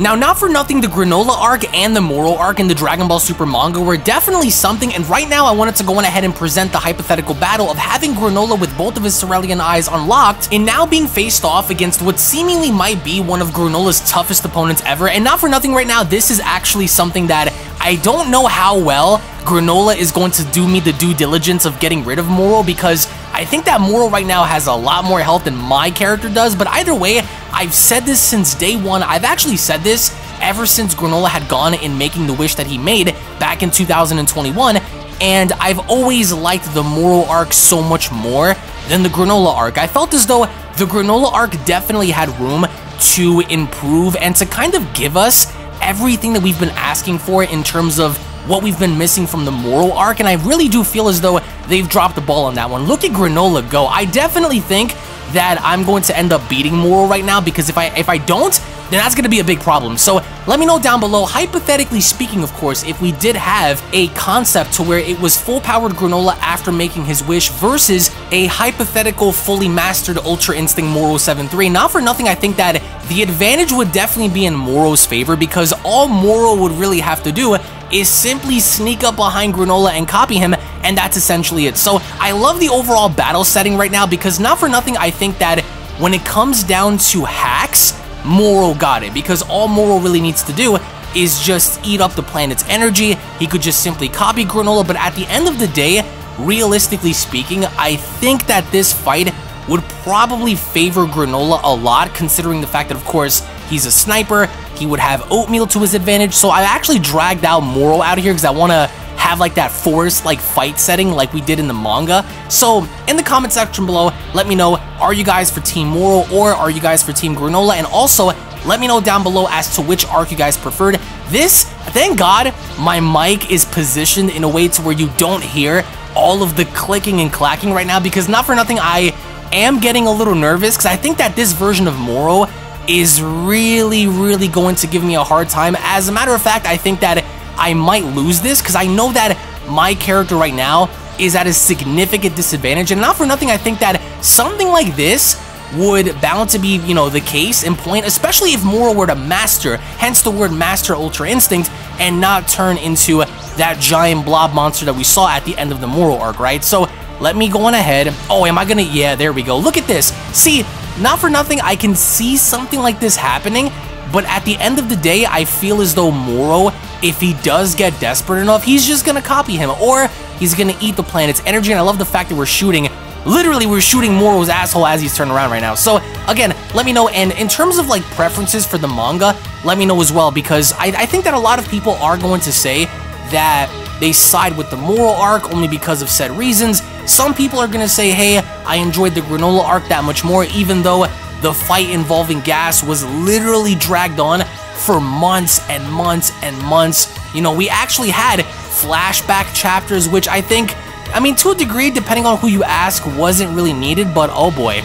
Now, not for nothing, the Granolah arc and the Moro arc in the Dragon Ball Super manga were definitely something, and right now I wanted to go on ahead and present the hypothetical battle of having Granolah with both of his Cerealian eyes unlocked and now being faced off against what seemingly might be one of Granolah's toughest opponents ever. And not for nothing, right now this is actually something that I don't know how well Granolah is going to do me the due diligence of getting rid of Moro, because I think that Moro right now has a lot more health than my character does. But either way, I've said this since day one. I've actually said this ever since Granolah had gone in making the wish that he made back in 2021, and I've always liked the Moro arc so much more than the Granolah arc. I felt as though the Granolah arc definitely had room to improve and to kind of give us everything that we've been asking for in terms of what we've been missing from the Moro arc, and I really do feel as though they've dropped the ball on that one. Look at Granolah go. I definitely think that I'm going to end up beating Moro right now, because if I don't, then that's going to be a big problem. So let me know down below, hypothetically speaking, of course, if we did have a concept to where it was full-powered Granolah after making his wish versus a hypothetical fully mastered Ultra Instinct Moro 7-3. Not for nothing, I think that the advantage would definitely be in Moro's favor, because all Moro would really have to do is simply sneak up behind Granolah and copy him, and that's essentially it. So I love the overall battle setting right now, because not for nothing, I think that when it comes down to hacks, Moro got it, because all Moro really needs to do is just eat up the planet's energy. He could just simply copy Granolah, but at the end of the day, realistically speaking, I think that this fight would probably favor Granolah a lot, considering the fact that, of course, he's a sniper. He would have oatmeal to his advantage. So I actually dragged out Moro out of here because I want to have like that forest like fight setting like we did in the manga. So in the comment section below, let me know, are you guys for Team Moro or are you guys for Team Granolah? And also let me know down below as to which arc you guys preferred. This, thank God, my mic is positioned in a way to where you don't hear all of the clicking and clacking right now, because not for nothing, I am getting a little nervous because I think that this version of Moro is really going to give me a hard time. As a matter of fact, I think that I might lose this because I know that my character right now is at a significant disadvantage. And not for nothing, I think that something like this would bound to be, you know, the case in point, especially if Moro were to master, hence the word master, Ultra Instinct, and not turn into that giant blob monster that we saw at the end of the Moro arc, right? So let me go on ahead. Oh, am I gonna? Yeah, there we go. Look at this. See, not for nothing, I can see something like this happening, but at the end of the day, I feel as though Moro, if he does get desperate enough, he's just gonna copy him, or he's gonna eat the planet's energy. And I love the fact that we're shooting, literally we're shooting Moro's asshole as he's turned around right now. So again, let me know, and in terms of like preferences for the manga, let me know as well, because I think that a lot of people are going to say that they side with the Moro arc only because of said reasons. Some people are going to say, hey, I enjoyed the Granolah arc that much more, even though the fight involving gas was literally dragged on for months and months and months. You know, we actually had flashback chapters, which I think, I mean, to a degree, depending on who you ask, wasn't really needed, but oh boy.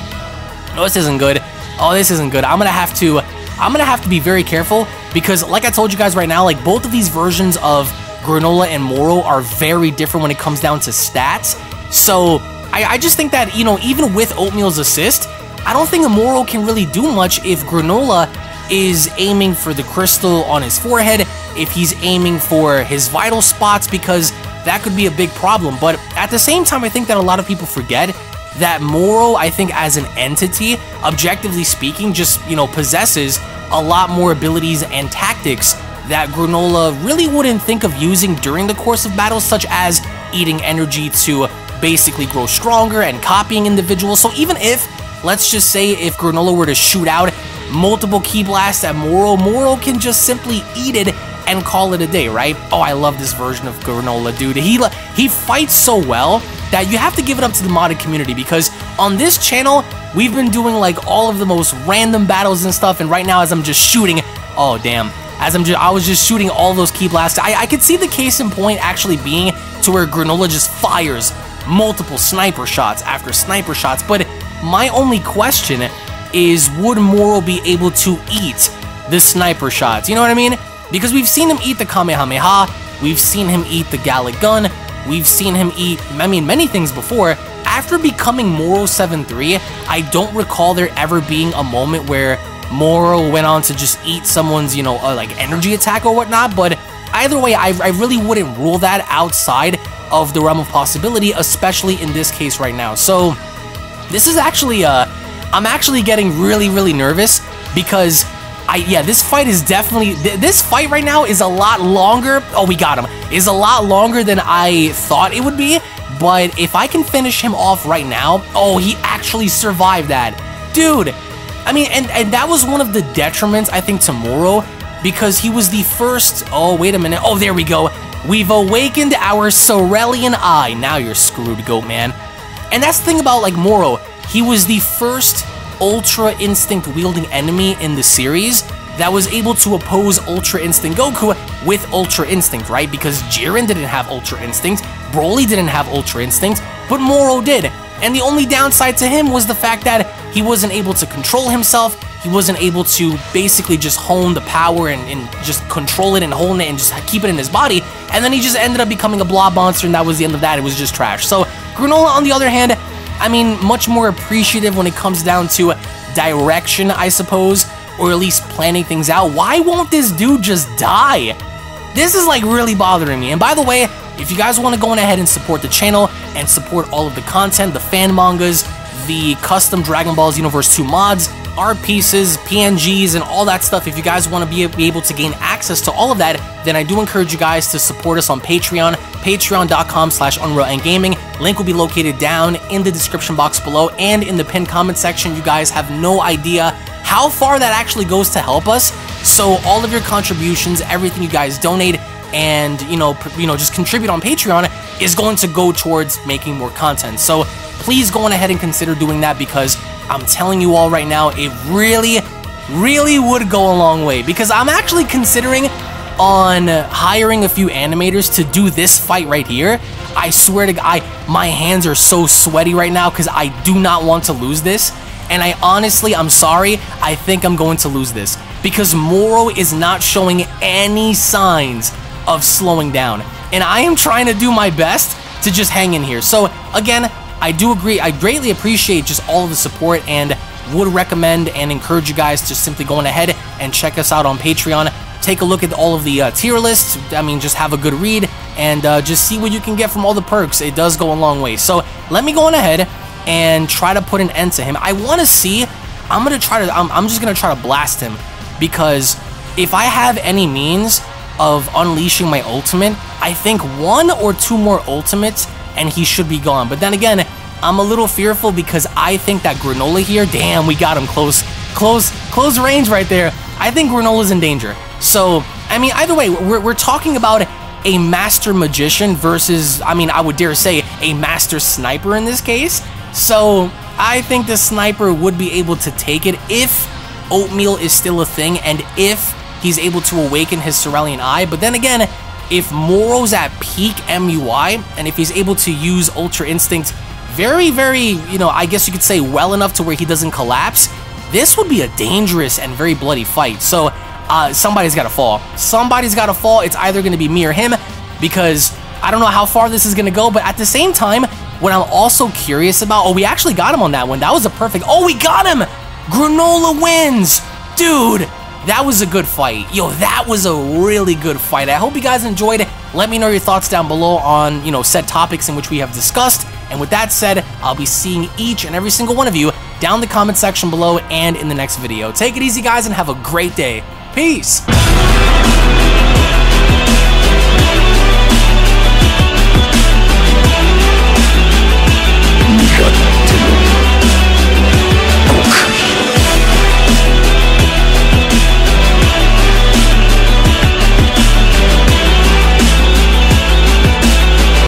No, this isn't good. Oh, this isn't good. I'm going to have to be very careful, because like I told you guys right now, like both of these versions of Granolah and Moro are very different when it comes down to stats. So I just think that, you know, even with Oatmeal's assist, I don't think Moro can really do much if Granolah is aiming for the crystal on his forehead, if he's aiming for his vital spots, because that could be a big problem. But at the same time, I think that a lot of people forget that Moro, I think as an entity, objectively speaking, just, you know, possesses a lot more abilities and tactics that Granolah really wouldn't think of using during the course of battles, such as eating energy to basically grow stronger and copying individuals. So even if, let's just say, if Granolah were to shoot out multiple key blasts at Moro, Moro can just simply eat it and call it a day, right? Oh, I love this version of Granolah, dude. He fights so well that you have to give it up to the modded community, because on this channel, we've been doing like all of the most random battles and stuff, and right now as I'm just shooting, oh damn. I was just shooting all those key blasts. I could see the case in point actually being to where Granolah just fires multiple sniper shots after sniper shots. But my only question is, would Moro be able to eat the sniper shots? You know what I mean? Because we've seen him eat the Kamehameha, we've seen him eat the Gallic gun, we've seen him eat, I mean, many things before. After becoming Moro 7-3, I don't recall there ever being a moment where Moro went on to just eat someone's, you know, like energy attack or whatnot. But either way, I really wouldn't rule that outside of the realm of possibility, especially in this case right now. So this is actually, I'm actually getting really, really nervous because yeah, this fight is definitely, this fight right now is a lot longer. Oh, we got him. Is a lot longer than I thought it would be. But if I can finish him off right now, oh, he actually survived that. Dude, I mean, and that was one of the detriments, I think, to Moro, because he was the first, oh, wait a minute, oh, there we go. We've awakened our Sorelian eye. Now you're screwed, Goat Man. And that's the thing about, like, Moro. He was the first Ultra Instinct wielding enemy in the series that was able to oppose Ultra Instinct Goku with Ultra Instinct, right? Because Jiren didn't have Ultra Instinct, Broly didn't have Ultra Instinct, but Moro did. And the only downside to him was the fact that he wasn't able to control himself, he wasn't able to basically just hone the power and just control it and hone it and just keep it in his body, and then he just ended up becoming a blob monster, and that was the end of that. It was just trash. So Granolah, on the other hand, I mean, much more appreciative when it comes down to direction, I suppose, or at least planning things out. Why won't this dude just die? This is, like, really bothering me. And by the way, if you guys want to go on ahead and support the channel and support all of the content, the fan mangas, the custom Dragon Ball Universe 2 mods, art pieces, PNGs, and all that stuff, if you guys want to be able to gain access to all of that, then I do encourage you guys to support us on Patreon, patreon.com/unrealandgaming. Link will be located down in the description box below and in the pinned comment section. You guys have no idea how far that actually goes to help us. So all of your contributions, everything you guys donate, and, you know, just contribute on Patreon is going to go towards making more content. So please go on ahead and consider doing that, because I'm telling you all right now, it really, really would go a long way, because I'm actually considering on hiring a few animators to do this fight right here. I swear to God, my hands are so sweaty right now because I do not want to lose this. And I honestly, I'm sorry, I think I'm going to lose this, because Moro is not showing any signs of slowing down. And I am trying to do my best to just hang in here. So again, I do agree, I greatly appreciate just all of the support, and would recommend and encourage you guys to simply go on ahead and check us out on Patreon. Take a look at all of the tier lists. I mean, just have a good read and just see what you can get from all the perks. It does go a long way. So let me go on ahead and try to put an end to him. I want to see, I'm just going to try to blast him, because if I have any means of unleashing my ultimate, I think 1 or 2 more ultimates and he should be gone. But then again, I'm a little fearful because I think that Granolah here, damn, we got him close range right there. I think Granolah's in danger. So, I mean, either way, we're talking about a master magician versus, I mean, I would dare say a master sniper in this case. So I think the sniper would be able to take it if oatmeal is still a thing and if he's able to awaken his Cerealian eye. But then again, if Moro's at peak MUI and if he's able to use Ultra Instinct very, very, you know, I guess you could say well enough to where he doesn't collapse, this would be a dangerous and very bloody fight. So somebody's got to fall. Somebody's got to fall. It's either going to be me or him, because I don't know how far this is going to go. But at the same time, what I'm also curious about... Oh, we actually got him on that one. That was a perfect... Oh, we got him! Granolah wins! Dude, that was a good fight. Yo, that was a really good fight. I hope you guys enjoyed it. Let me know your thoughts down below on, you know, said topics in which we have discussed. And with that said, I'll be seeing each and every single one of you down in the comment section below and in the next video. Take it easy, guys, and have a great day. Peace.